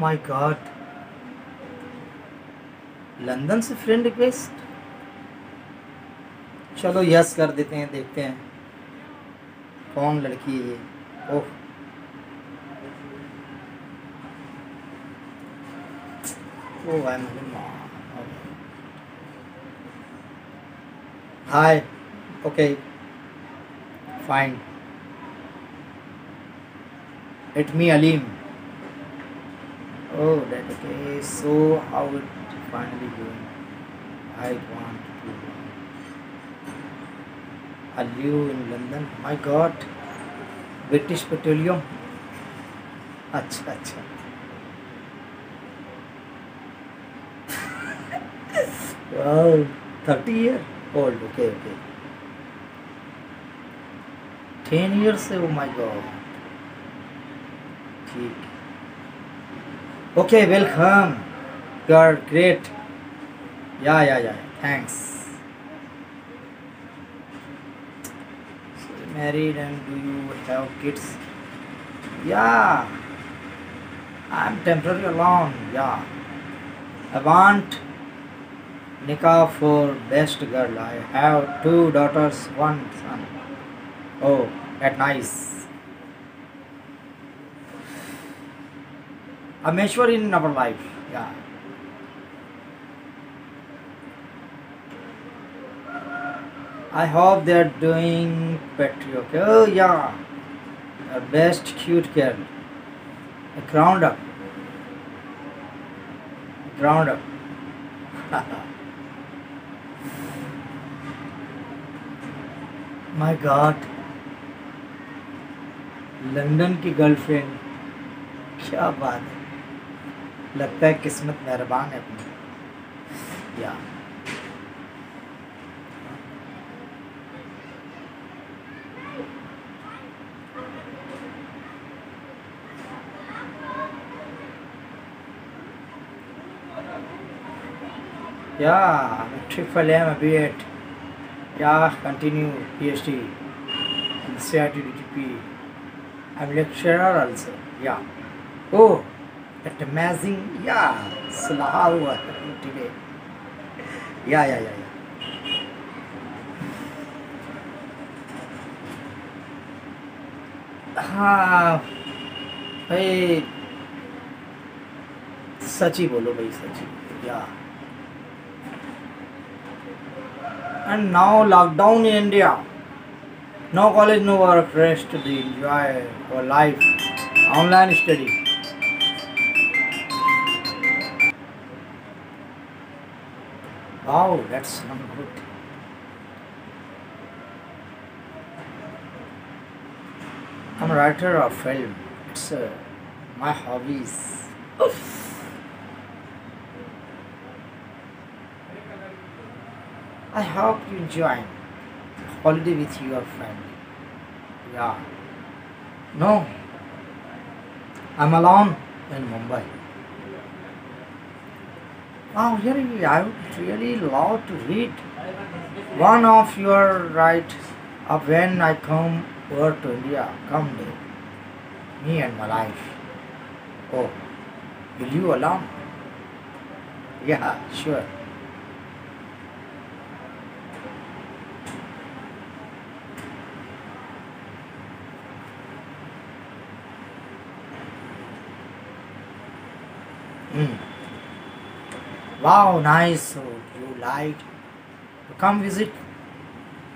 My God, London से friend request. चलो yes कर देते हैं, देखते हैं कौन लड़की है ये। ओह ओह भाई, hi, okay fine, it me Aleem. Oh, that okay. So how it finally going? I want to. Are you in London? My God, British Petroleum. अच्छा Wow, 30-year-old. Okay. 10 years. Oh my God. Okay, welcome. You are great. Yeah. Thanks. So married, and do you have kids? Yeah. I'm temporarily alone. Yeah, I want निकाह for best girl, I have 2 daughters, 1 son, oh that nice. I'm mature in our life, yeah. I hope they're doing better. Okay, oh yeah, the best cute girl. Ground up. My God, London की girlfriend, क्या बात है। लगता है किस्मत मेहरबान है अपनी। या ट्रिपल एम अभी 8, yeah continue PhD and CRT DGP. I'm lecturer also. Yeah. Oh, that amazing, yeah, Salah was today. Yeah. हाँ भाई, सच ही बोलो भाई, सच ही। Yeah and now lockdown in India, no college, no work, rest the enjoy your life, online study. Wow, that's not good. I'm a writer of film. It's my hobbies. Oof. I hope you enjoy holiday with your family. Yeah. No, I'm alone in Mumbai. Oh, really, I would really love to read one of your writes of when I come over to India. Come there, me and my wife. Oh, will you allow? Yeah, sure. Wow, nice. So you like to come visit?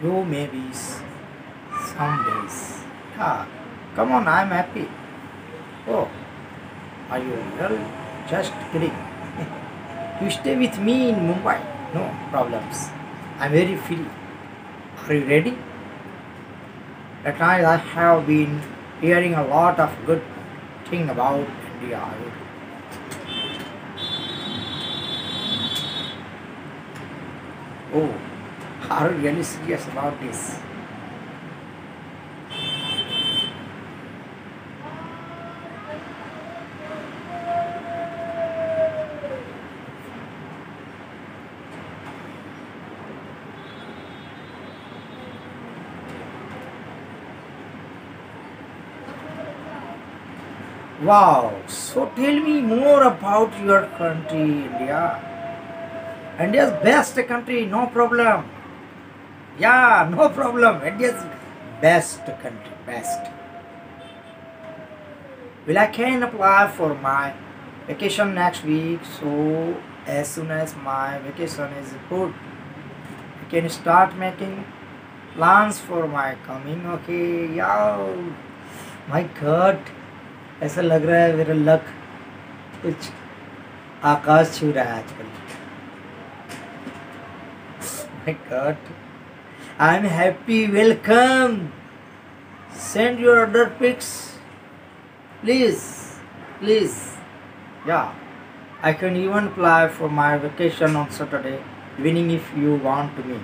You maybe some days. Yeah, come on, I'm happy. Oh, are you well? Just kidding. You stay with me in Mumbai. No problems. I'm very free. Are you ready? At night I have been hearing a lot of good thing about India. Oh, are you really serious about this? Wow, so tell me more about your country, India. India's best country, no problem. Yeah, no problem. India's best country, best. Well, I can apply for my vacation next week, so as soon as my vacation is booked, I can start making plans for my coming. Okay, yeah. My God. ऐसा लग रहा है मेरा luck कुछ आकाश छू रहा है आजकल। My God, I am happy. Welcome, send your order pics please please. Yeah I can even apply for my vacation on Saturday evening if you want me.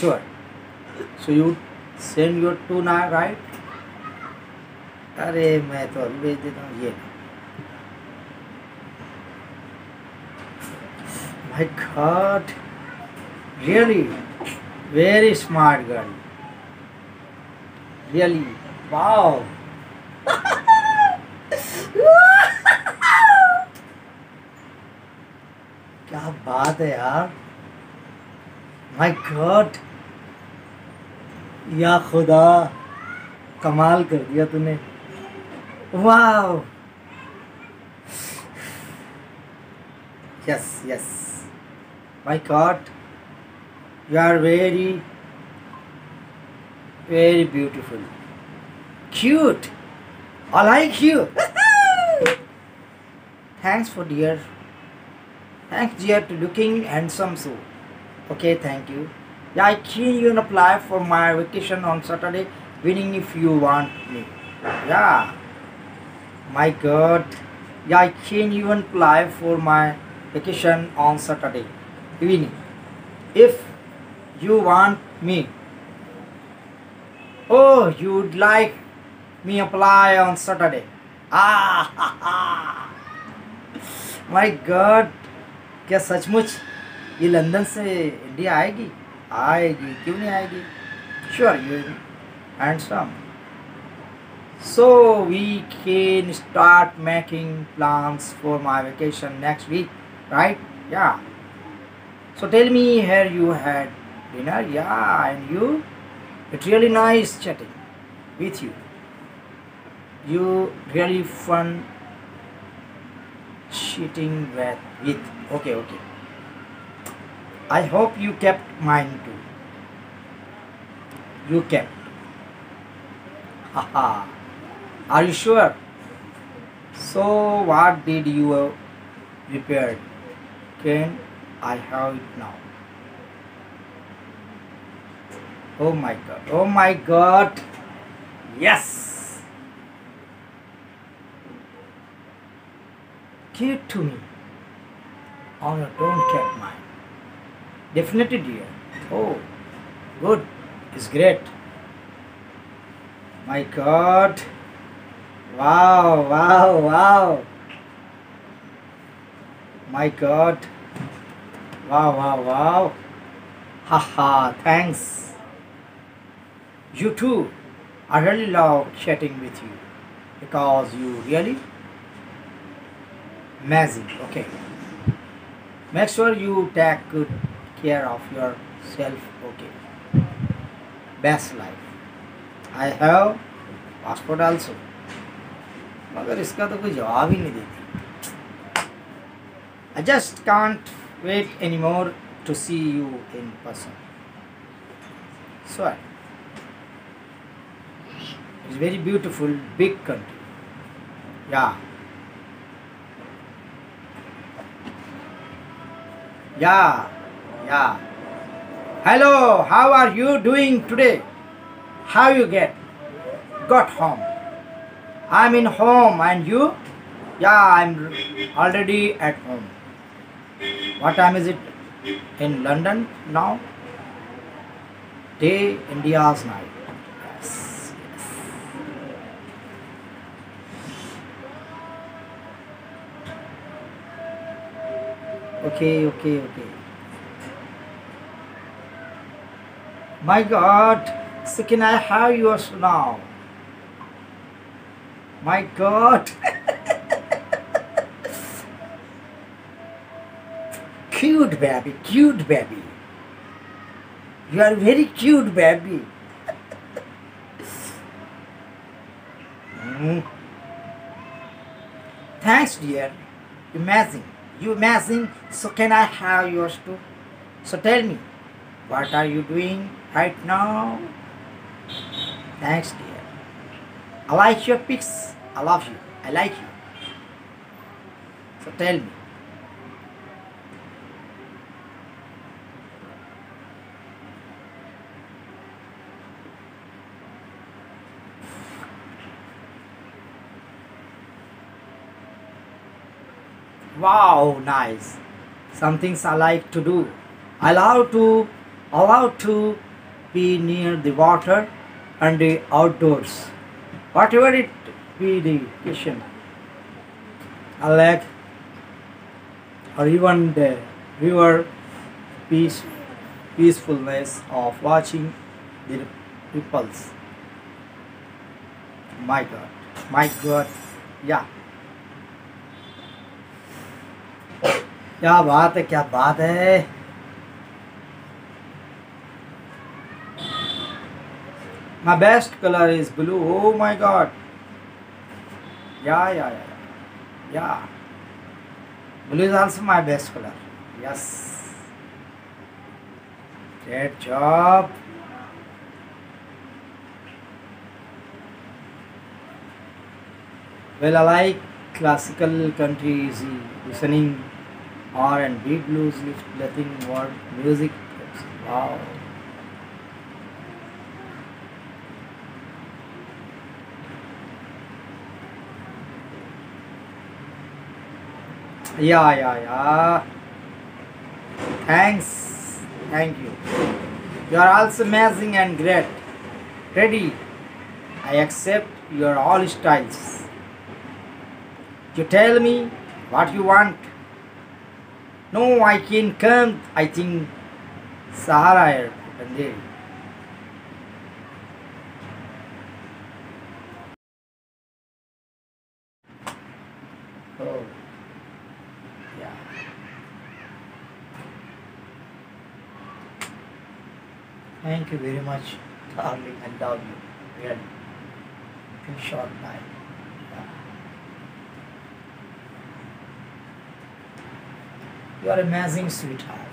Sure, so you send your to ना right. अरे मैं तो अभी भेज देता हूँ ये। My God, really very smart girl, really wow. क्या बात है यार। माय गॉड, या खुदा कमाल कर दिया तूने। Wow, yes yes. My God, you are very very beautiful, cute, I like you. Thanks for dear, thanks dear to looking handsome so. Okay, thank you. Yeah I can you apply for my vacation on Saturday evening if you want me. Yeah my god, yeah, I can even apply for my vacation on Saturday evening if you want me. Oh, you would like me apply on Saturday? Ah ha, ha. My god, क्या सचमुच ये London से India आएगी? आएगी, क्यों नहीं आएगी। Sure, you handsome. So we can start making plans for my vacation next week, right? Yeah. So tell me, here you had dinner? Yeah, and you? It's really nice chatting with you. You really fun chatting with. Okay, okay. I hope you kept mine too. You kept. Haha. Are you sure? So what did you prepare? Can I have it now? Oh my god, oh my god, yes, give it to me. Oh no, don't get mine. Definitely dear. Oh good, it's great. My god, wow wow wow. My god, wow wow wow. Haha, thanks. You too. I really love chatting with you because you really amazing. Okay, make sure you take good care of yourself. Okay, best life. I have passport also. मगर इसका तो कोई जवाब ही नहीं देती। I just can't wait any more to see you in person. So it's very beautiful big country. Yeah yeah. Hello, how are you doing today? How you got home? I'm in home, and you? Yeah, I'm already at home. What time is it in London now? Day, India's night. Yes, yes. Okay, okay, okay. My God, so can I have yours now? My god, Cute baby, cute baby. You are very cute baby. Thanks dear. Amazing. You amazing. So can I have yours too? So tell me, what are you doing right now? Thanks dear. I like your pics. I love you. I like you. So tell me. Wow, nice. Some things I like to do. I love to be near the water and the outdoors. Whatever it be the question. I like or even the river peacefulness of watching the ripples. My God. My God. Yeah. क्या बात है, क्या बात है. My best color is blue. Oh my God. Yeah. Blue is also my best color. Yes. Great job. Well, I like classical country easy listening. R&B, blues, nothing more music. Wow. Yeah. Thanks. Thank you. You are also amazing and great. Ready. I accept your all styles. You tell me what you want. No, I can come. I think Sahara and there. Oh, yeah. Thank you very much, darling. I love you. Really, in short time. You are amazing, sweetheart.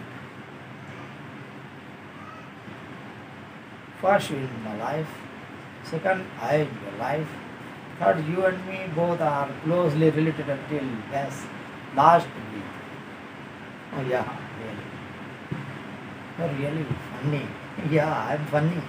First, you in my life. Second, I in your life. Third, you and me both are closely related until last week. Oh yeah, really. You're really funny. Yeah, I'm funny.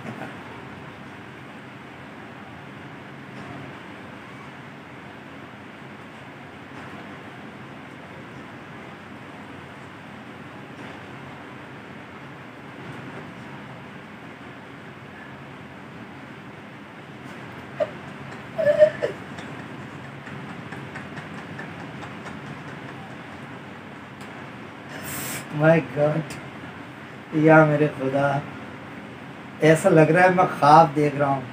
My God, या मेरे खुदा, ऐसा लग रहा है मैं ख्वाब देख रहा हूँ.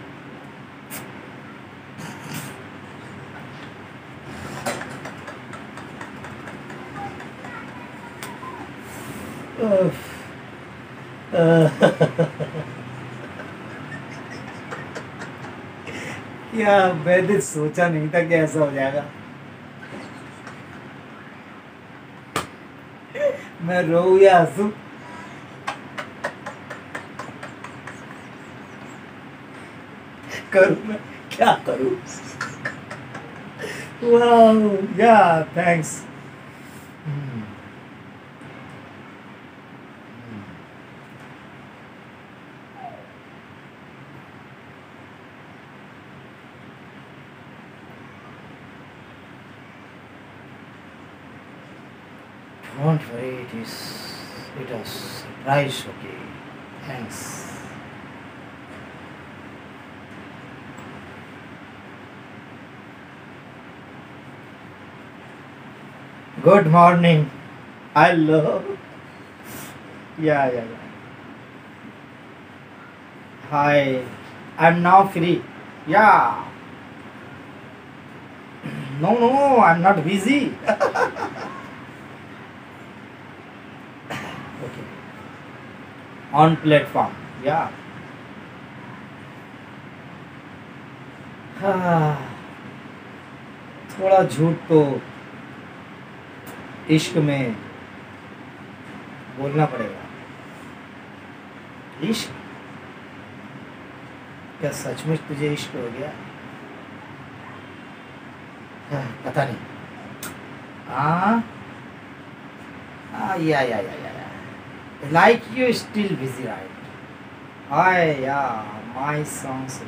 या मैंने सोचा नहीं था कि ऐसा हो जाएगा. मैं रो या हंसू, करूँ मैं क्या करूँ. वाह, yeah thanks. Don't worry, it was surprise, okay. Thanks. Good morning. I love. Yeah. Hi. I'm now free. Yeah. No, I'm not busy. on platform. Yeah. हाँ, थोड़ा झूठ तो इश्क में बोलना पड़ेगा। इश्क? क्या सचमुच तुझे इश्क हो गया? हाँ, पता नहीं। हाँ, yeah like you still busy right? Hi yeah my songs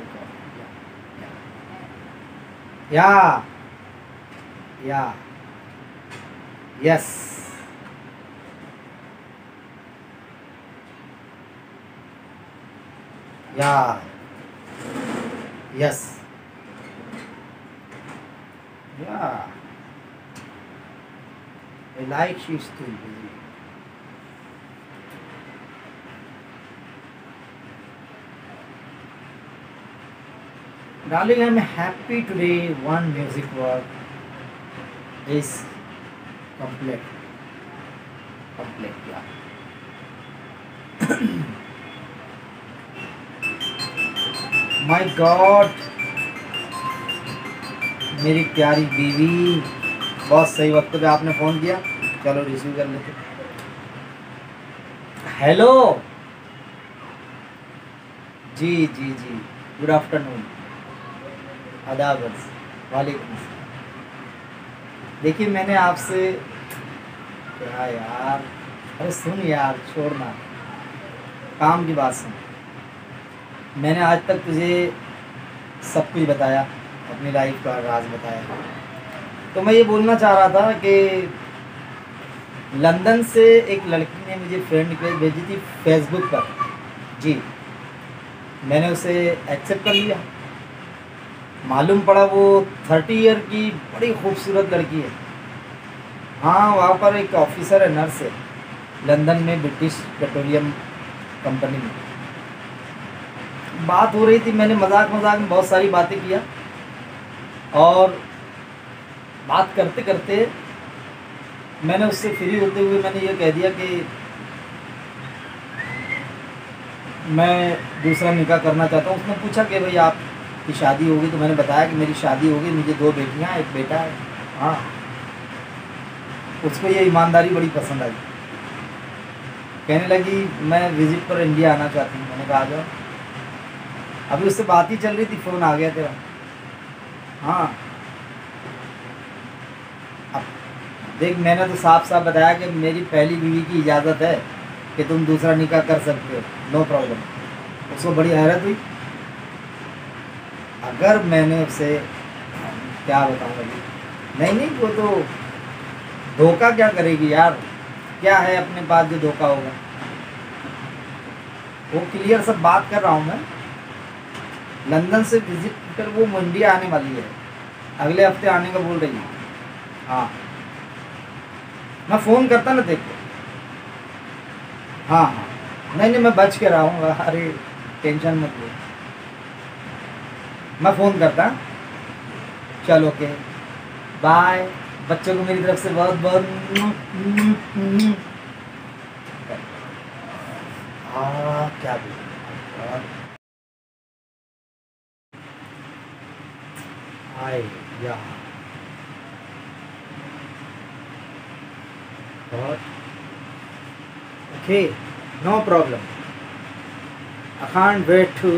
या या यस या यस या I like you still busy. Darling, I'm happy today. One music work is complete. Complete, yeah. My God, मेरी प्यारी बीवी, बहुत सही वक्त पे आपने फ़ोन किया। चलो रिसीव कर लेते। हेलो जी जी जी, गुड आफ्टरनून, आदाब, वालेकुम। देखिए मैंने आपसे क्या यार, अरे सुन यार, छोड़ना काम की बात सुन। मैंने आज तक तुझे सब कुछ बताया, अपनी लाइफ का राज बताया। तो मैं ये बोलना चाह रहा था कि लंदन से एक लड़की ने मुझे फ्रेंड रिक्वेस्ट भेजी थी फेसबुक पर। जी, मैंने उसे एक्सेप्ट कर लिया। मालूम पड़ा वो 30 ईयर की बड़ी खूबसूरत लड़की है। हाँ, वहाँ पर एक ऑफिसर है, नर्स है, लंदन में ब्रिटिश पेट्रोलियम कंपनी में। बात हो रही थी, मैंने मजाक में बहुत सारी बातें किया और बात करते करते मैंने उससे फ्री होते हुए मैंने ये कह दिया कि मैं दूसरा निकाह करना चाहता हूँ। उसने पूछा कि भाई आपकी शादी होगी? तो मैंने बताया कि मेरी शादी होगी, मुझे 2 बेटियाँ 1 बेटा है। हाँ, उसको ये ईमानदारी बड़ी पसंद आई। कहने लगी मैं विजिट पर इंडिया आना चाहती हूँ। मैंने कहा आ जाओ। अभी उससे बात ही चल रही थी, फ़ोन आ गया तेरा। हाँ, देख मैंने तो साफ साफ बताया कि मेरी पहली बीवी की इजाज़त है कि तुम दूसरा निकाह कर सकते हो, नो प्रॉब्लम। उसको बड़ी हैरत हुई। अगर मैंने उसे क्या बताऊँगा? नहीं, वो तो धोखा क्या करेगी यार, क्या है अपने पास जो धोखा होगा। वो क्लियर सब बात कर रहा हूँ मैं। लंदन से विजिट कर वो इंडिया आने वाली है, अगले हफ्ते आने का बोल रही है। हाँ, मैं फ़ोन करता ना देखो। हाँ, नहीं, मैं बच के रहूँगा, अरे टेंशन मत लो, मैं फ़ोन करता। चलो ओके, बाय। बच्चों को मेरी तरफ से बहुत बहुत क्या हाय या okay, no problem. I can't wait to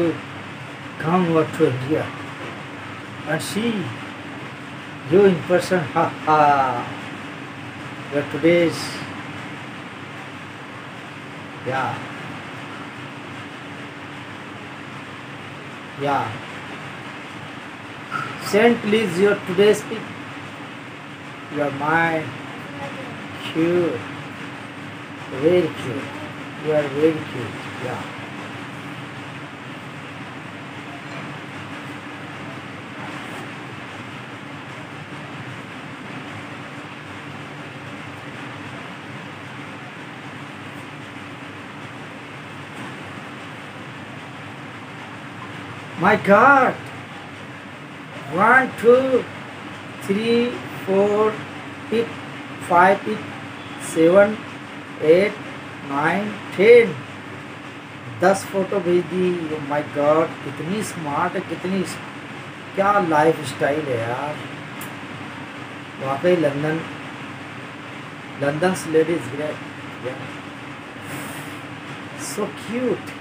come over to India and see you in person. Ha ha. But today's yeah. Send please your today's pic. You are my cute, very cute. You are very cute. Yeah. My God. 1, 2, 3, 4, 5, 6, 7, 8, 9, 10. 10 photo भेज दी। Oh my God, कितनी smart है, कितनी क्या life style है यार। वाकई London ladies great, so cute.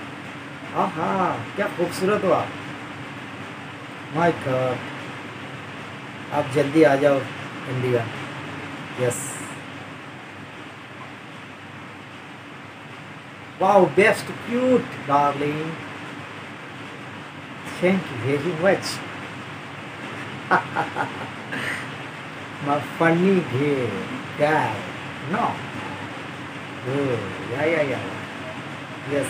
आहा क्या खूबसूरत हो आप। माय गॉड, आप जल्दी आ जाओ India. Yes wow, best cute darling, thank you very much. My funny guy, no? Oh, yeah. Yes.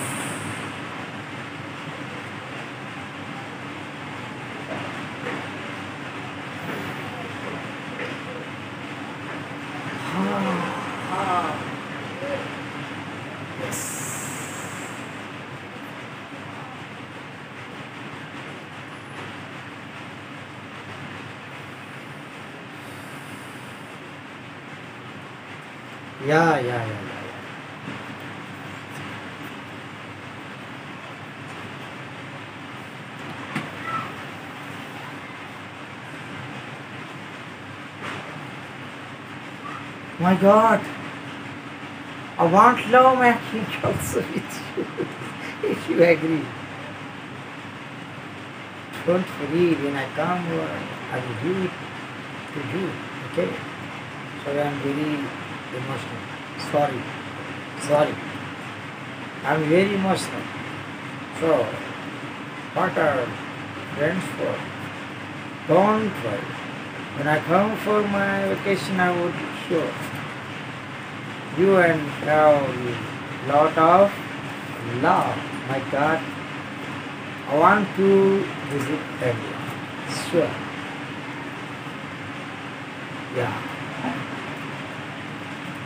My God, I want love match also with you if you agree. Don't worry, when I come here, I will give it to you. Okay? So I am very emotional. Sorry. I am very emotional. So what are friends for? Don't worry. When I come for my vacation, I would show you and have a lot of love. My God, I want to visit India. Sure. Yeah.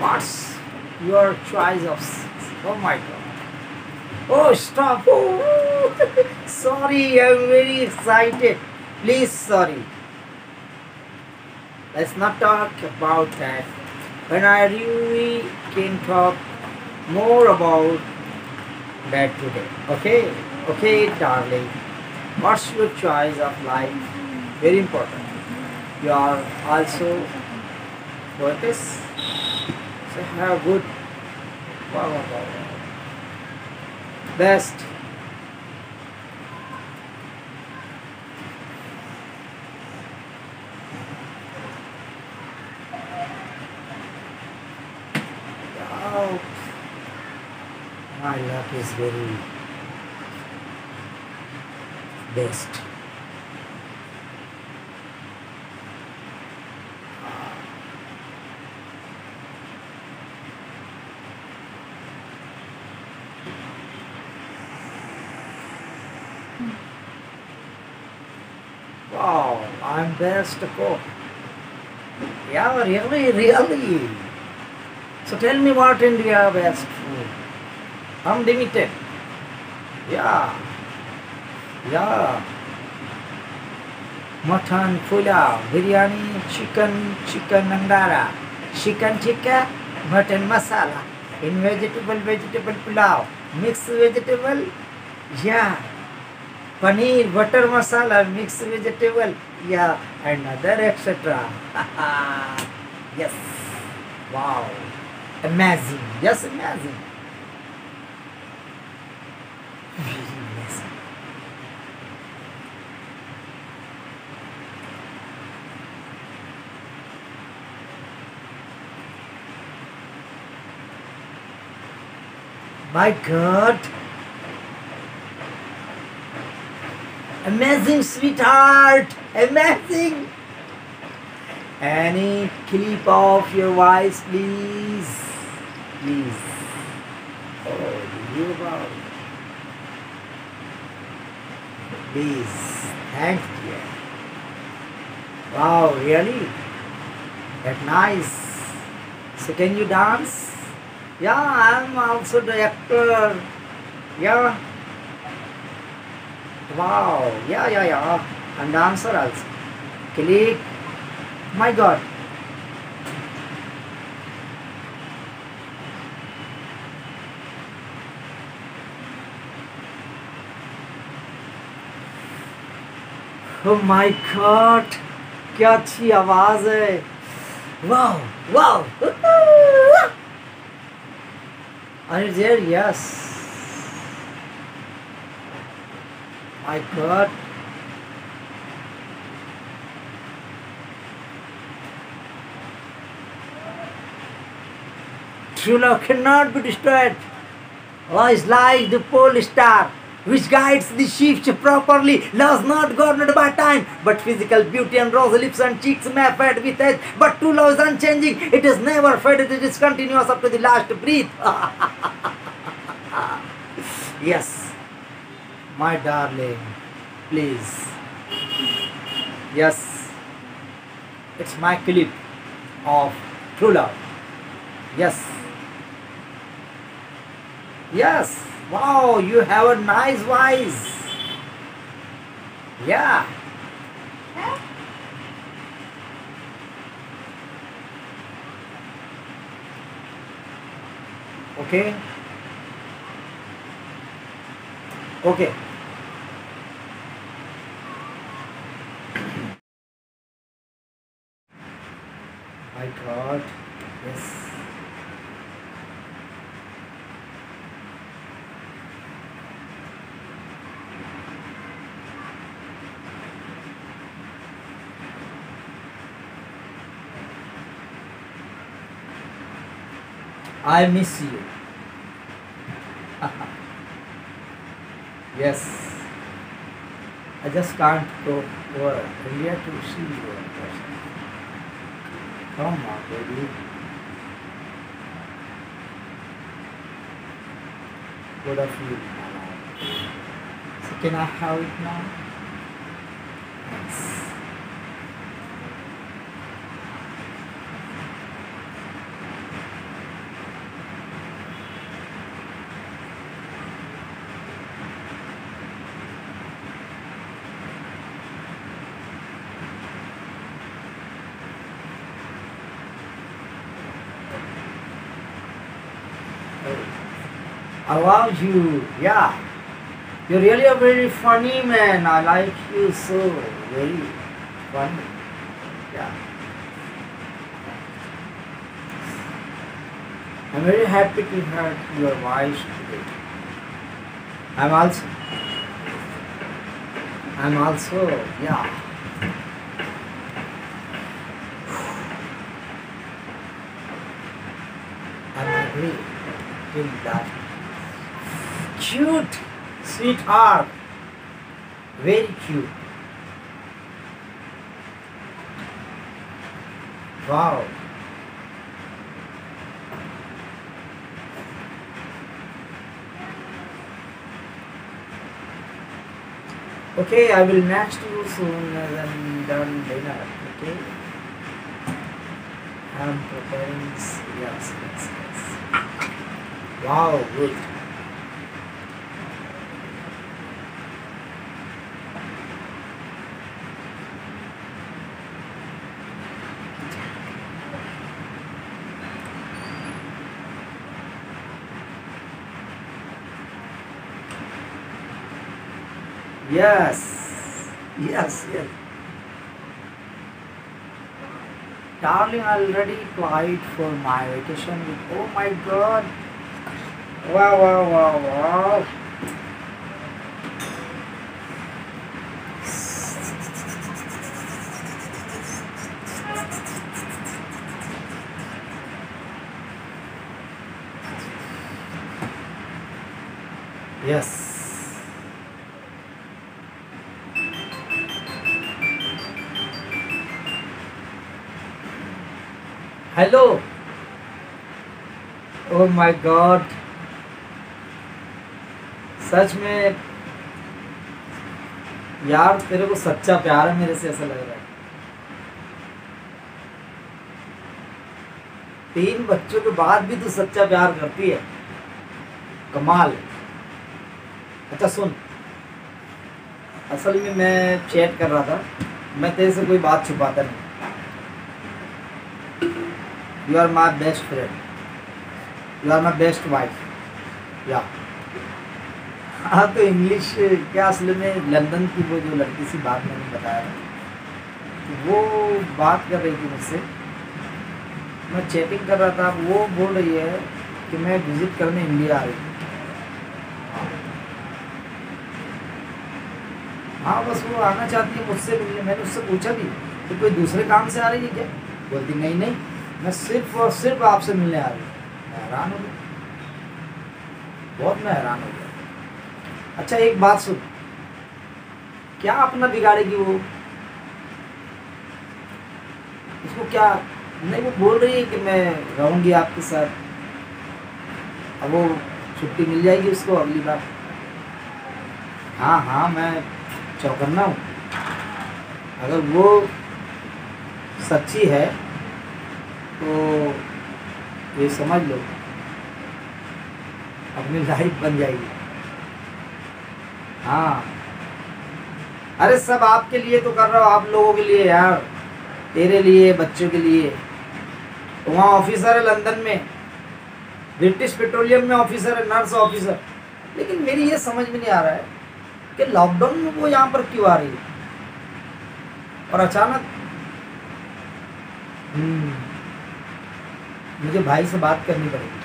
What's your choice of sex? Oh my God. Oh stop. Oh. Sorry, I'm very excited. Please, sorry. Let's not talk about that. When I really can talk more about that today. Okay? Okay, darling. What's your choice of life? Very important. You are also worthless. So have a good best. My luck is very best. Wow, I'm best cook. Yeah, really. So tell me what India best food. Unlimited. Yeah. Mutton pulao, biryani, chicken nangara, chicken tikka, mutton masala, in vegetable pulao, mixed vegetable, yeah. Paneer, butter masala, mixed vegetable, yeah, and other etc. Yes. Wow. Amazing. Yes, amazing. My God, amazing sweetheart, amazing. Any clip of your voice, please. Oh, you about. Please, thank you. Wow, really? That nice. So can you dance? Yeah, I'm also the actor. Yeah. Wow. Yeah. I'm dancer also. Click. My God. Oh my God क्या अच्छी आवाज है। Wow wow are you there? Yes my God. True love cannot be destroyed. Love is like the pole star, which guides the ships properly. Love is not governed by time, but physical beauty and rosy lips and cheeks may fade with age. But true love is unchanging; it is never faded. It is continuous up to the last breath. Yes, my darling, please. Yes, it's my clip of true love. Yes. Yes, wow, you have a nice voice. Yeah. Huh? Okay. Okay. My God, yes. I miss you. Yes, I just can't go over here to see you in person. Come on, baby. Good of you. So can I have it now? Yes. I love you, yeah. You're really a very funny man. I like you so very funny, yeah. I'm very happy to hear your voice today. I'm also, yeah. I'm agree till that. Cute, sweetheart, very cute. Wow. Okay, I will match you soon as I'm done dinner. Okay. I'm preparing. Yes. Wow, good. Yes. Darling, I already applied for my vacation. Oh my God. Wow. Yes. Hello. Oh my God. सच में यार तेरे को सच्चा प्यार है मेरे से ऐसा लग रहा है। 3 बच्चों के बाद भी तू सच्चा प्यार करती है, कमाल। अच्छा सुन, असल में मैं चैट कर रहा था, मैं तेरे से कोई बात छुपाता नहीं। You are my best friend. You are my best wife. Yeah. हाँ तो इंग्लिश क्या, असल में लंदन की वो जो लड़की सी बात मैंने बताया था, वो बात कर रही थी मुझसे, मैं चैटिंग कर रहा था, वो बोल रही है कि मैं विज़िट करने इंडिया आ रही हूँ। हाँ बस वो आना चाहती है मुझसे मिलने। मैंने उससे पूछा भी तो कोई दूसरे काम से आ रही है क्या? बोलती नहीं नहीं, मैं सिर्फ और सिर्फ आपसे मिलने आ रही हूँ। मैं हैरान हो गया, बहुत मैं हैरान हो गया। अच्छा एक बात सुन, क्या अपना बिगाड़ेगी वो, उसको क्या नहीं। वो बोल रही है कि मैं रहूँगी आपके साथ, अब वो छुट्टी मिल जाएगी उसको अगली बार। हाँ हाँ मैं चौकन्ना हूँ, अगर वो सच्ची है तो ये समझ लो अपनी लाइफ बन जाएगी। हाँ अरे सब आपके लिए तो कर रहा हूँ, आप लोगों के लिए यार, तेरे लिए, बच्चों के लिए। तो वहाँ ऑफिसर है लंदन में, ब्रिटिश पेट्रोलियम में ऑफिसर है, नर्स ऑफिसर। लेकिन मेरी ये समझ में नहीं आ रहा है कि लॉकडाउन में वो यहाँ पर क्यों आ रही है और अचानक। मुझे भाई से बात करनी पड़ेगी।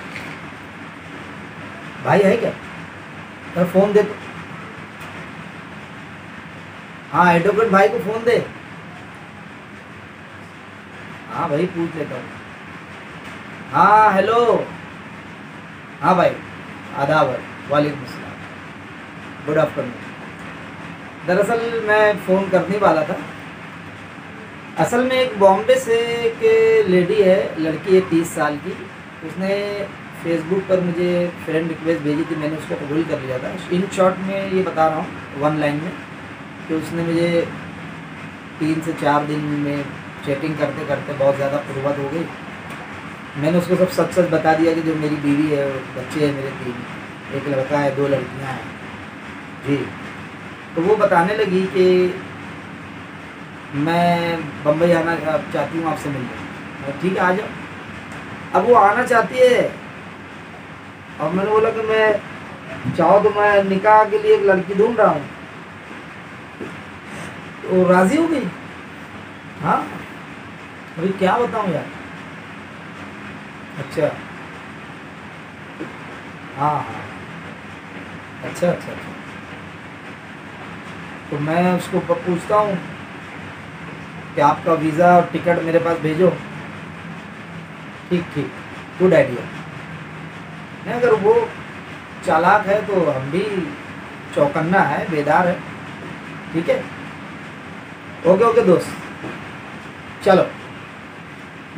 भाई है क्या? अरे फ़ोन दे तो। हाँ एडवोकेट भाई को फ़ोन दे। हाँ भाई पूछ लेता हूँ। हाँ हेलो, हाँ भाई आदाब भाई, वालेकुम अस्सलाम, गुड आफ्टरनून। दरअसल मैं फ़ोन करने वाला था, असल में एक बॉम्बे से एक लेडी है, लड़की है 30 साल की, उसने फेसबुक पर मुझे फ्रेंड रिक्वेस्ट भेजी थी, मैंने उसको कबूल कर लिया था। इन शॉर्ट में ये बता रहा हूँ वन लाइन में कि उसने मुझे 3 से 4 दिन में चैटिंग करते करते बहुत ज़्यादा क़ुर्बत हो गई। मैंने उसको सब सच सच बता दिया कि जो मेरी बीवी है और बच्चे हैं मेरे 3, एक लड़का है 2 लड़कियां हैं जी। तो वो बताने लगी कि मैं बम्बई आना चाहती हूँ आपसे मिलने। और ठीक है आ जाओ। अब वो आना चाहती है और मैंने बोला कि मैं चाहो तो मैं निकाह के लिए एक लड़की ढूंढ रहा हूँ। वो राज़ी हो गई। हाँ अभी क्या बताऊँ यार। अच्छा हाँ हाँ अच्छा, तो मैं उसको पूछता हूँ कि आपका वीज़ा और टिकट मेरे पास भेजो। ठीक ठीक गुड आइडिया। नहीं अगर वो चालाक है तो हम भी चौकन्ना है, बेदार है। ठीक है ओके ओके दोस्त, चलो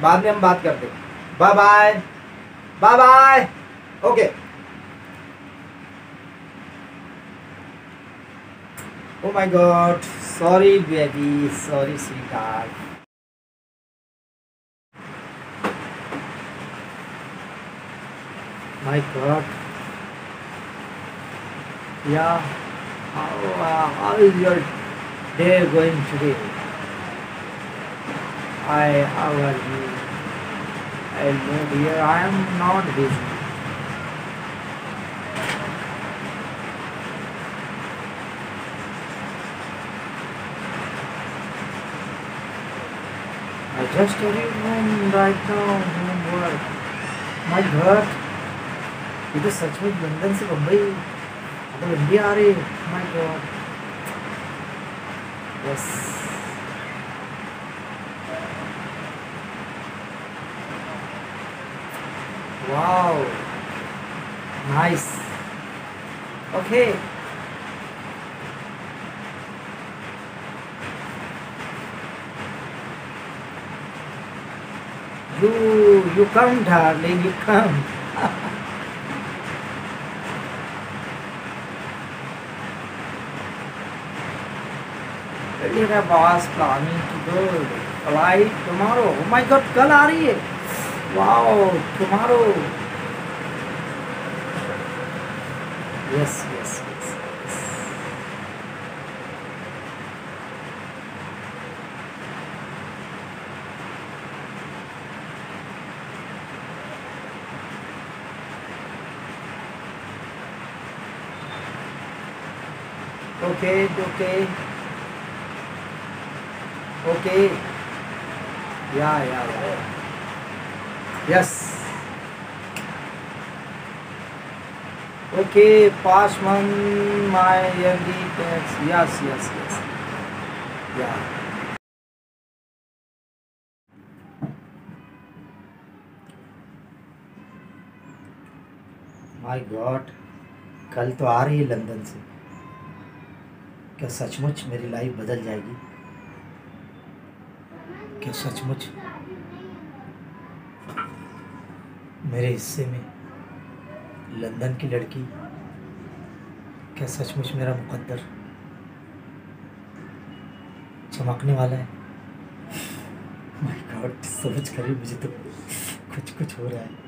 बाद में हम बात करते हैं। Bye bye Bye-bye. Okay. Oh my God. Sorry, baby. Sorry, sweetheart. My God. Yeah. How is your day going today? How are you? I know, dear. I am not busy. I just arrived home right now from work. My God, ये सच में London से बम्बई मतलब India आ रही है। My God. Yes. Wow. Nice. Okay. You come, darling. You come. मेरा boss planning to go fly tomorrow. Oh my God कल आ रही है। Wow tomorrow. Yes yes yes Okay, okay. Okay. Yeah. Yes. Okay, past month my MD tax. Yes. Yeah. My God, कल तो आ रही है London से। क्या सचमुच मेरी लाइफ बदल जाएगी? क्या सचमुच मेरे हिस्से में लंदन की लड़की? क्या सचमुच मेरा मुकद्दर चमकने वाला है? माय गॉड, सोच कर ही मुझे तो कुछ हो रहा है।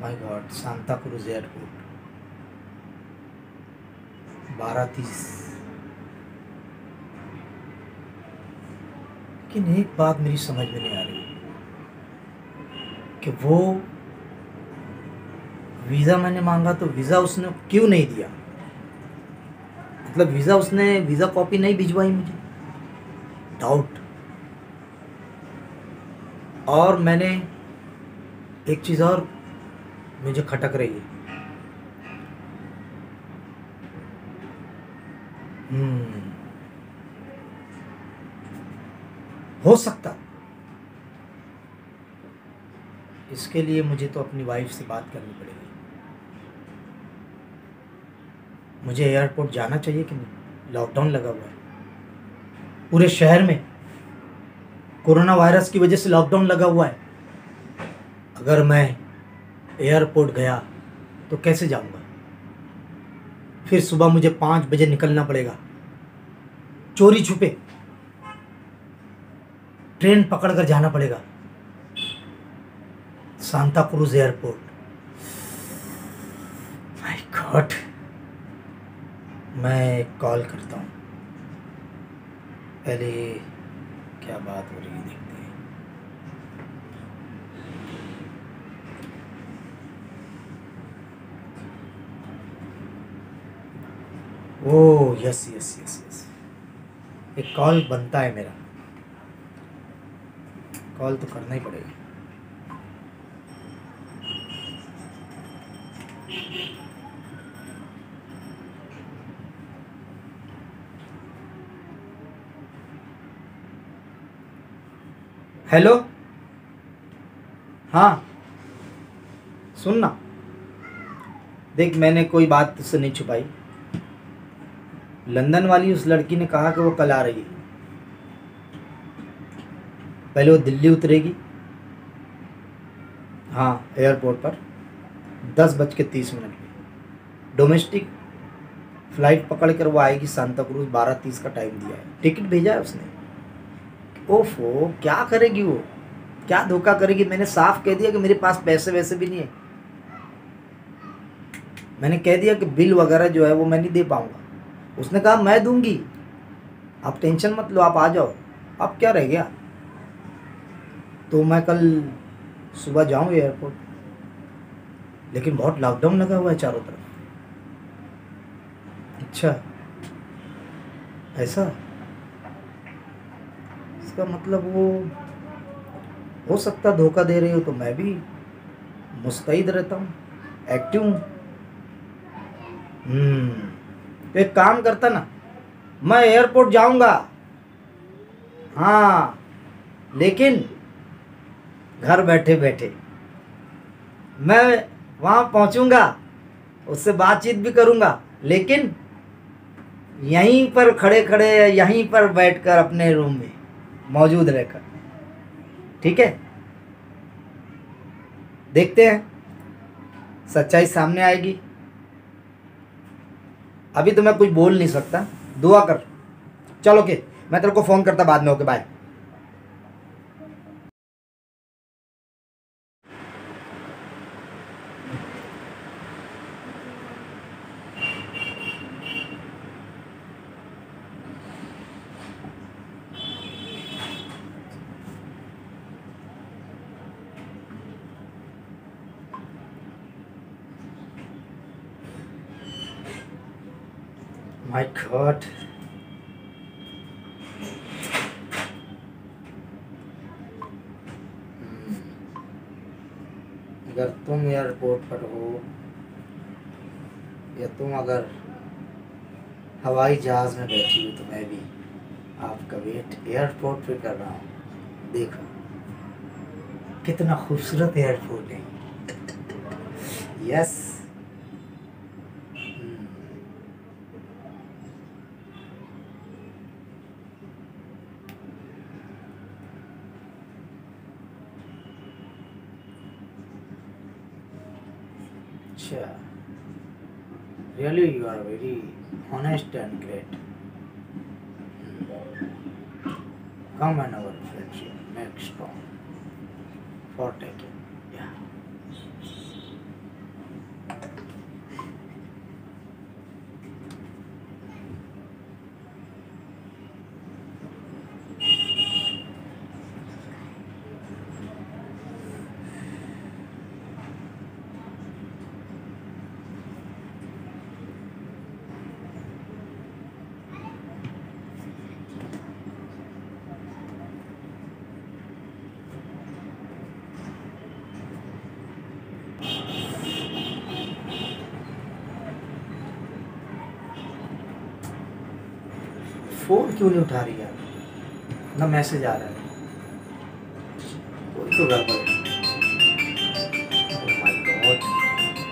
My God, Santa cruise airport 12:30। लेकिन एक बात मेरी समझ में नहीं आ रही कि वो वीज़ा मैंने मांगा तो वीज़ा उसने क्यों नहीं दिया? मतलब वीज़ा उसने कॉपी नहीं भिजवाई मुझे, डाउट। और मैंने एक चीज़ और मुझे खटक रही है। हो सकता इसके लिए मुझे तो अपनी वाइफ से बात करनी पड़ेगी। मुझे एयरपोर्ट जाना चाहिए कि नहीं? लॉकडाउन लगा हुआ है पूरे शहर में, कोरोना वायरस की वजह से लॉकडाउन लगा हुआ है। अगर मैं एयरपोर्ट गया तो कैसे जाऊंगा? फिर सुबह मुझे 5 बजे निकलना पड़ेगा, चोरी छुपे ट्रेन पकड़कर जाना पड़ेगा Santa cruise airport. My God, मैं कॉल करता हूँ। पहले क्या बात हो रही है देखते हैं। ओह यस, एक कॉल बनता है मेरा, कॉल तो करना ही पड़ेगा। हेलो, हाँ सुनना, देख मैंने कोई बात तुझसे नहीं छुपाई। लंदन वाली उस लड़की ने कहा कि वो कल आ रही है। पहले वो दिल्ली उतरेगी, हाँ एयरपोर्ट पर 10:30 पे। डोमेस्टिक फ़्लाइट पकड़ कर वो आएगी सांता क्रूज, 12:30 का टाइम दिया है। टिकट भेजा है उसने। ओफो, क्या करेगी वो? क्या धोखा करेगी? मैंने साफ कह दिया कि मेरे पास पैसे वैसे भी नहीं है। मैंने कह दिया कि बिल वगैरह जो है वो मैं नहीं दे पाऊँगा। उसने कहा मैं दूंगी, आप टेंशन मत लो, आप आ जाओ। अब क्या रह गया? तो मैं कल सुबह जाऊं एयरपोर्ट, लेकिन बहुत लॉकडाउन लगा हुआ है चारों तरफ। अच्छा ऐसा, इसका मतलब वो हो सकता धोखा दे रही हो। तो मैं भी मुस्तैद रहता हूँ, एक्टिव हूँ। एक काम करता ना, मैं एयरपोर्ट जाऊंगा, हाँ, लेकिन घर बैठे बैठे। मैं वहाँ पहुँचूँगा, उससे बातचीत भी करूँगा, लेकिन यहीं पर खड़े खड़े, यहीं पर बैठकर अपने रूम में मौजूद रहकर। ठीक है, देखते हैं, सच्चाई सामने आएगी। अभी तो मैं कुछ बोल नहीं सकता, दुआ कर। चलो ओके, मैं तेरे को फ़ोन करता बाद में। Okay bye. my God. अगर तुम एयरपोर्ट पर हो या तुम अगर हवाई जहाज़ में बैठी हो तो मैं भी आपका वेट एयरपोर्ट पे कर रहा हूँ। देखो कितना खूबसूरत एयरपोर्ट है। यस, अच्छा, really you are very honest and great. Come on, our friendship make strong for taking. Yeah. Phone क्यों नहीं उठा रही है? ना मैसेज आ रहा है, कोई तो गड़बड़ है। My God,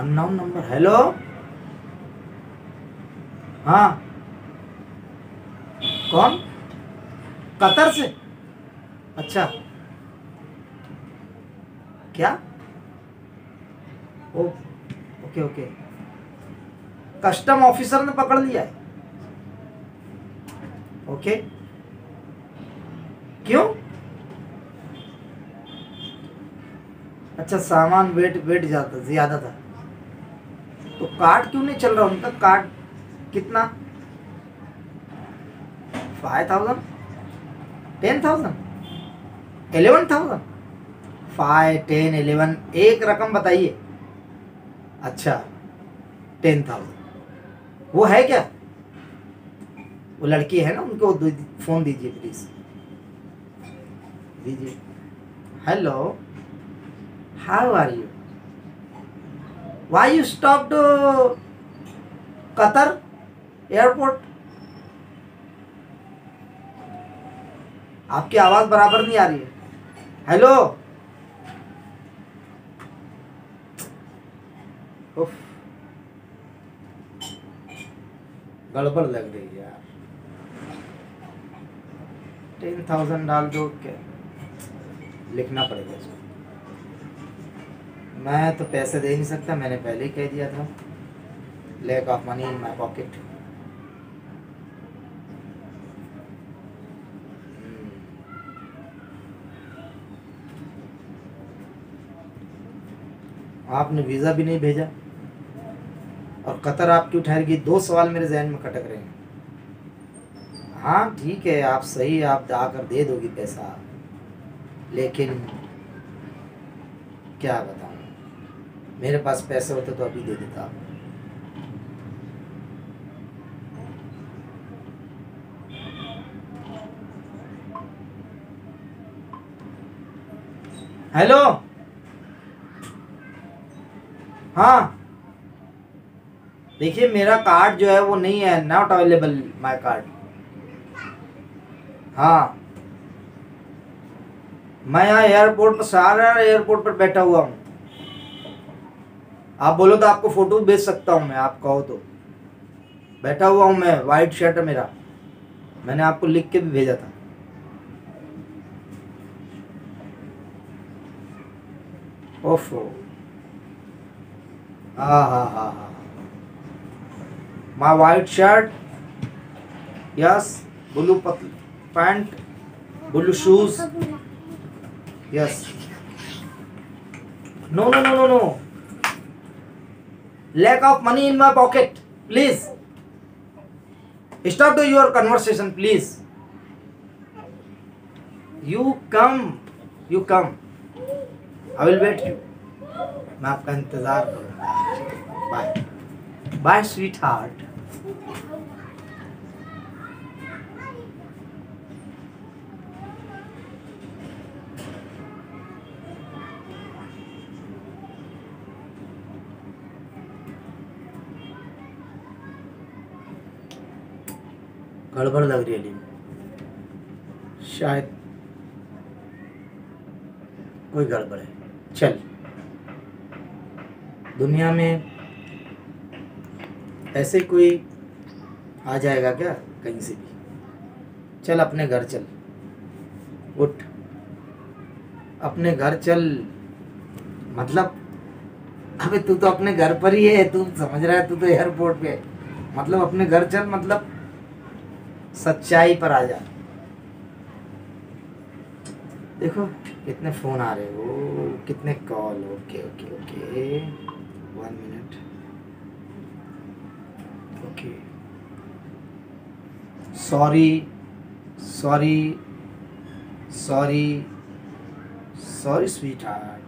unknown number. Hello, हाँ कौन? कतर से? अच्छा, क्या? Oh okay okay, custom officer ने पकड़ लिया है। ओके, क्यों? अच्छा, सामान वेट ज़्यादा था तो कार्ड क्यों नहीं चल रहा उनका? कार्ड कितना? 5000, 10000, 11000, 5, 10, 11 एक रकम बताइए। अच्छा 10000 वो है क्या? वो लड़की है ना, उनको फ़ोन दीजिए प्लीज़, दीजिए। Hello, how are you? Why you stopped Qatar airport? आपकी आवाज़ बराबर नहीं आ रही है। हेलो, उफ गड़बड़ लग रही है यार। 10000 डाल दो, क्या लिखना पड़ेगा इसको? मैं तो पैसे दे नहीं सकता, मैंने पहले ही कह दिया था। Lack of money in my pocket. आपने वीज़ा भी नहीं भेजा और कतर आपकी ठहरगी। दो सवाल मेरे जहन में खटक रहे हैं। हाँ ठीक है, आप सही, आप आकर दे दोगी पैसा, लेकिन क्या बताऊँ, मेरे पास पैसे होते तो अभी दे देता। हेलो, हाँ देखिए, मेरा कार्ड जो है वो नहीं है, नॉट अवेलेबल माय कार्ड। हाँ, मैं यहाँ एयरपोर्ट पर, सारा एयरपोर्ट पर बैठा हुआ हूँ। आप बोलो तो आपको फ़ोटो भेज सकता हूँ मैं, आप कहो तो। बैठा हुआ हूँ मैं, वाइट शर्ट है मेरा, मैंने आपको लिख के भी भेजा था। ओफो, हाँ, my white shirt, yes, blue pant, blue shoes, yes. No, lack of money in my pocket, please stop your conversation, please. You come, I will wait you. मैं आपका इंतजार करूँगा। Bye. Bye, sweetheart. गड़बड़ लग रही है, शायद कोई गड़बड़ है। चल, दुनिया में ऐसे कोई आ जाएगा क्या कहीं से भी? चल अपने घर चल, उठ अपने घर चल। मतलब अबे तू तो अपने घर पर ही है, तू समझ रहा है? तू तो एयरपोर्ट पे है। मतलब अपने घर चल, मतलब सच्चाई पर आ जा। देखो कितने फ़ोन आ रहे हो, कितने call. Okay okay okay, 1 minute. Okay, sorry sorry sorry sorry sweetheart,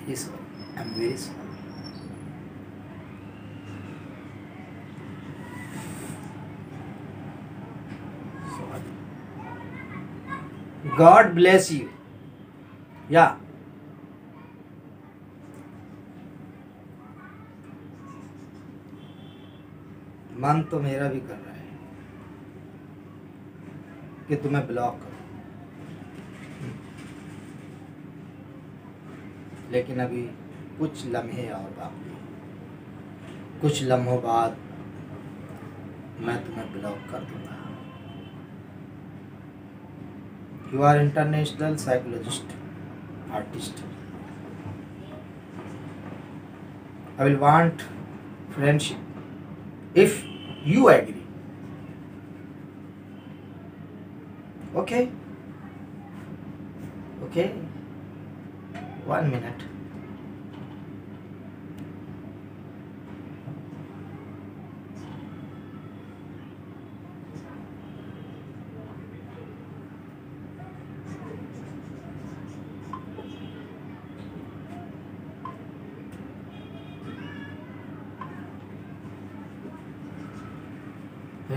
very sorry, I am very sorry. God bless you. Yeah. मन तो मेरा भी कर रहा है कि तुम्हें ब्लॉक करो, लेकिन अभी कुछ लम्हे और बाकी। कुछ लम्हों बाद मैं तुम्हें ब्लॉक कर दूंगा। You are international psychologist, artist. I will want friendship if you agree. Okay? Okay? 1 minute.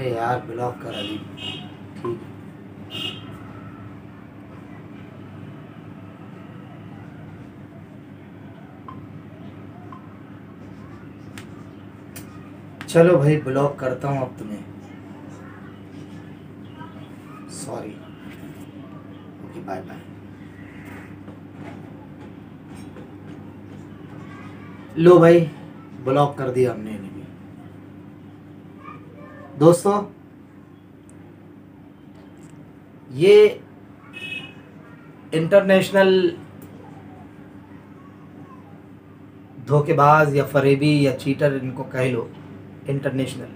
यार ब्लॉक कर अली, ठीक। चलो भाई ब्लॉक करता हूँ अब तुम्हें। Sorry, okay, bye bye. लो भाई ब्लॉक कर दिया हमने। दोस्तों ये इंटरनेशनल धोखेबाज या फरेबी या चीटर, इनको कह लो इंटरनेशनल,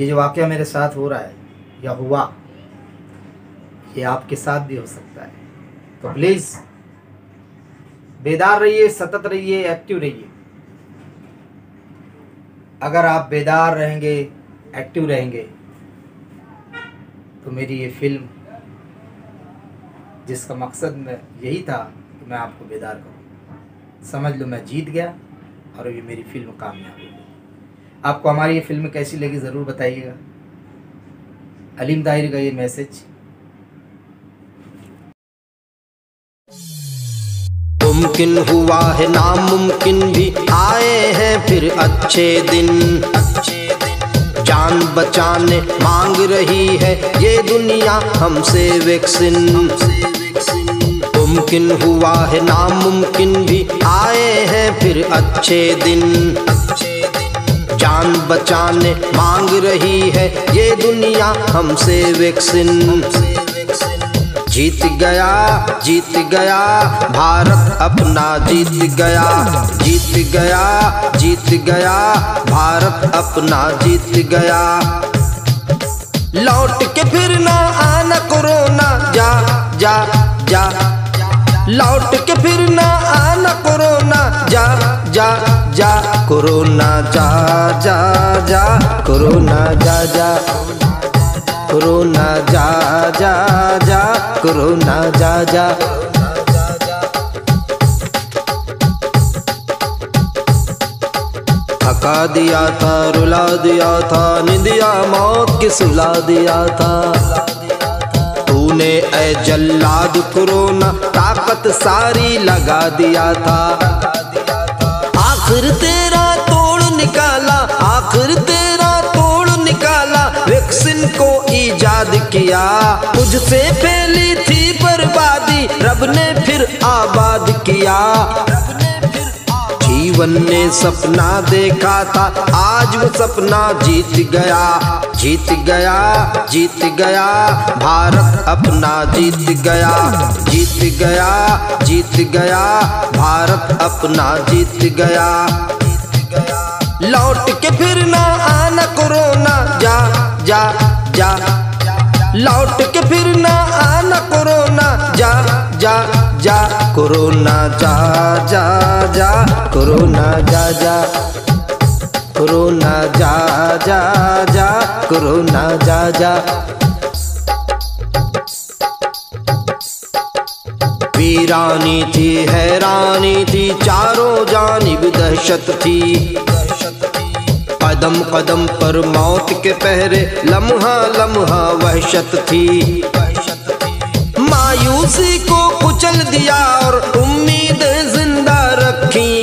ये जो वाकया मेरे साथ हो रहा है या हुआ, ये आपके साथ भी हो सकता है। तो प्लीज़ बेदार रहिए, सतत रहिए, एक्टिव रहिए। अगर आप बेदार रहेंगे, एक्टिव रहेंगे, तो मेरी ये फिल्म, जिसका मकसद मैं यही था कि मैं आपको बेदार करूँ, समझ लो मैं जीत गया और ये मेरी फिल्म कामयाब हुई। आपको हमारी ये फिल्म कैसी लगी ज़रूर बताइएगा। अलीम दाहिर का ये मैसेज। मुमकिन हुआ है नामुमकिन भी, आए हैं फिर अच्छे दिन। जान बचाने मांग रही है ये दुनिया हमसे वैक्सीन। मुमकिन हुआ है नामुमकिन भी, आए हैं फिर अच्छे दिन। जान बचाने मांग रही है ये दुनिया हमसे वैक्सीन। जीत गया, जीत गया, भारत अपना जीत गया। जीत गया, जीत गया, भारत अपना जीत गया। लौट के फिर ना आना कोरोना, जा जा जा। लौट के फिर ना आना कोरोना, जा जा जा। कोरोना जा जा जा, कोरोना जा जा। कोरोना जा जा जा, कोरोना जा जा। थका दिया था, रुला दिया था, निंदिया मौत की सुला दिया था। तूने ऐ जल्लाद कोरोना ताकत सारी लगा दिया था। आखिर तेरा तोड़ निकाला, आखिर तेरा तोड़ निकाला, वैक्सीन को ईजाद किया। तुझसे फैली थी बर्बादी, रब ने फिर आबाद किया। जीवन ने सपना देखा था, आज वो सपना जीत गया, जीत गया, जीत गया। भारत अपना जीत गया, जीत गया, जीत गया। भारत अपना जीत गया। लौट के फिर ना आना कोरोना, जा जा जा। लौट के फिर ना आना कोरोना, जा जा जा। कोरोना जा जा जा, कोरोना जा जा, कोरोना जा जा जा, कोरोना जा जा। वीरानी थी, हैरानी थी, चारों जानिब दहशत थी। कदम कदम पर मौत के पहरे, लम्हा लम्हा वहशत थी। मायूसी को कुचल दिया और उम्मीद जिंदा रखी।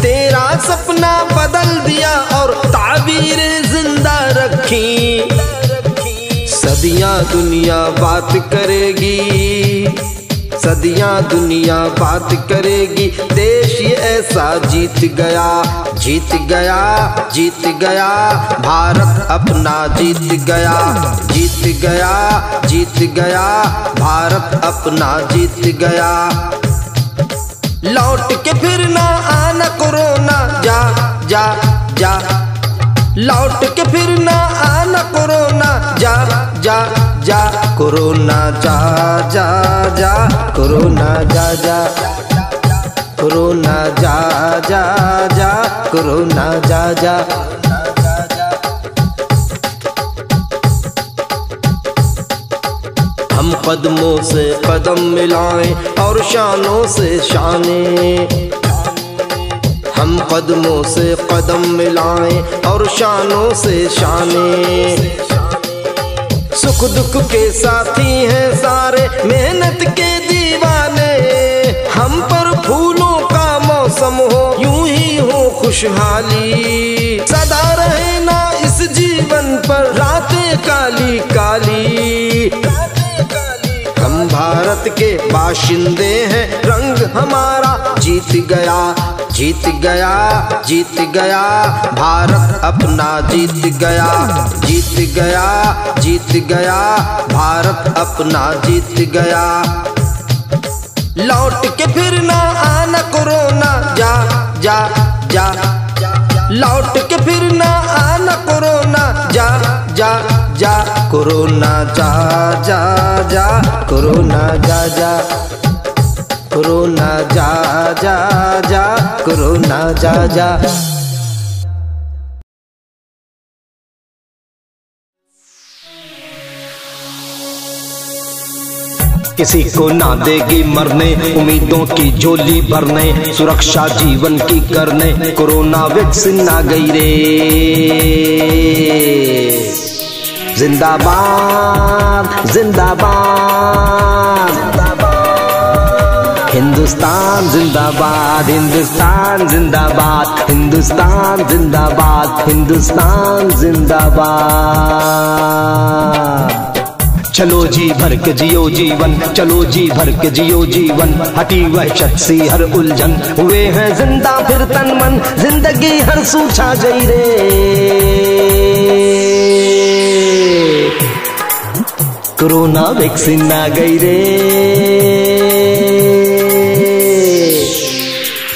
तेरा सपना बदल दिया और ताबीर जिंदा रखी। सदियां दुनिया बात करेगी, सदियां दुनिया बात करेगी। देश ये ऐसा जीत गया, जीत गया, जीत गया। भारत अपना जीत गया, जीत गया, जीत गया। भारत अपना जीत गया। लौट के फिर ना आना कोरोना, जा जा जा। लौट के फिर ना आना कोरोना, जा जा जा। कोरोना जा जा जा, कोरोना जा जा, कोरोना जा जा जा, कोरोना जा जा। हम कदमों से कदम मिलाएं और शानों से शाने। हम कदमों से कदम मिलाएं और शानों से शाने। सुख दुख के साथी हैं सारे, मेहनत के दीवाने। हम पर फूलों का मौसम हो, यूं ही हो खुशहाली। सदा रहे ना इस जीवन पर रातें काली काली। हम भारत के बाशिंदे हैं, रंग हमारा जीत गया, जीत गया, जीत गया। भारत अपना जीत गया, जीत गया, जीत गया। भारत अपना जीत गया। लौट के फिर ना आना कोरोना, जा जा जा। लौट के फिर ना आना कोरोना, जा जा जा। कोरोना जा जा जा, कोरोना जा जा, कोरोना जा जा जा, कोरोना जा जा। किसी को ना देगी मरने, उम्मीदों की झोली भरने, सुरक्षा जीवन की करने। कोरोना वैक्सीन आ गई रे। जिंदाबाद जिंदाबाद, हिंदुस्तान जिंदाबाद, हिंदुस्तान जिंदाबाद, हिंदुस्तान जिंदाबाद, हिंदुस्तान जिंदाबाद। चलो जी भर के जियो जीवन, चलो जी भर के जियो जीवन। हटी वहशत सी हर उलझन, हुए हैं जिंदा फिर तन मन। जिंदगी हर सू छा गई रे। कोरोना वैक्सीन आ गई रे।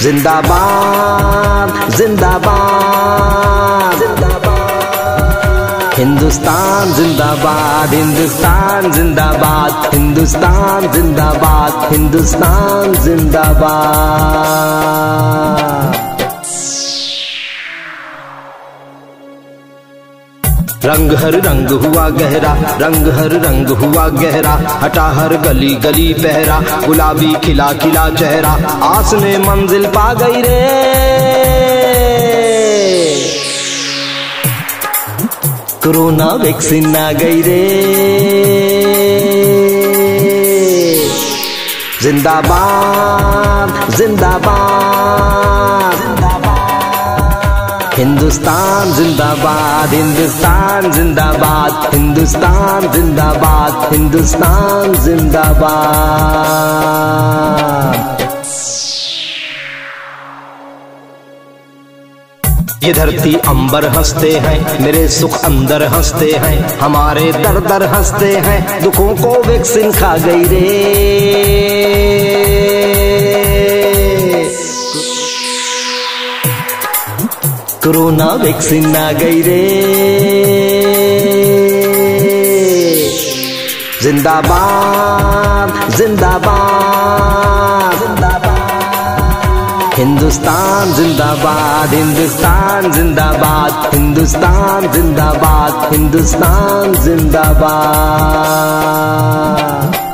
जिंदाबाद जिंदाबाद, हिंदुस्तान जिंदाबाद, हिंदुस्तान जिंदाबाद, हिंदुस्तान जिंदाबाद, हिंदुस्तान जिंदाबाद। रंग हर रंग हुआ गहरा, रंग हर रंग हुआ गहरा। हटा हर गली गली पहरा, गुलाबी खिला खिला चेहरा। आस ने मंजिल पा गई रे। कोरोना वैक्सीन आ गई रे। जिंदाबाद जिंदाबाद हिंदुस्तान जिंदाबाद हिंदुस्तान जिंदाबाद हिंदुस्तान जिंदाबाद हिंदुस्तान जिंदाबाद। ये धरती अंबर हंसते हैं, मेरे सुख अंदर हंसते हैं, हमारे दर दर हंसते हैं, दुखों को वैक्सीन खा गई रे। कोरोना वैक्सीन आ गई रे। जिंदाबाद जिंदाबाद हिंदुस्तान जिंदाबाद हिंदुस्तान जिंदाबाद हिंदुस्तान जिंदाबाद हिंदुस्तान जिंदाबाद।